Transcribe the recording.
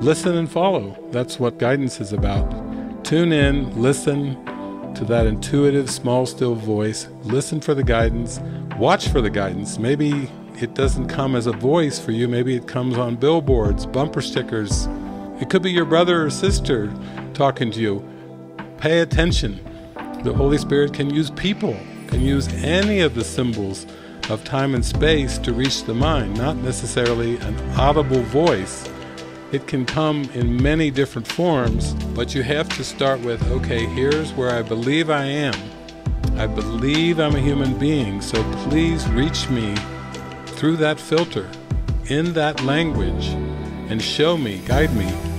listen and follow. That's what guidance is about. Tune in, listen to that intuitive, small, still voice. Listen for the guidance. Watch for the guidance. Maybe it doesn't come as a voice for you. Maybe it comes on billboards, bumper stickers. It could be your brother or sister talking to you. Pay attention. The Holy Spirit can use people, can use any of the symbols of time and space to reach the mind, not necessarily an audible voice. It can come in many different forms, but you have to start with, okay, here's where I believe I am. I believe I'm a human being, so please reach me through that filter, in that language, and show me, guide me.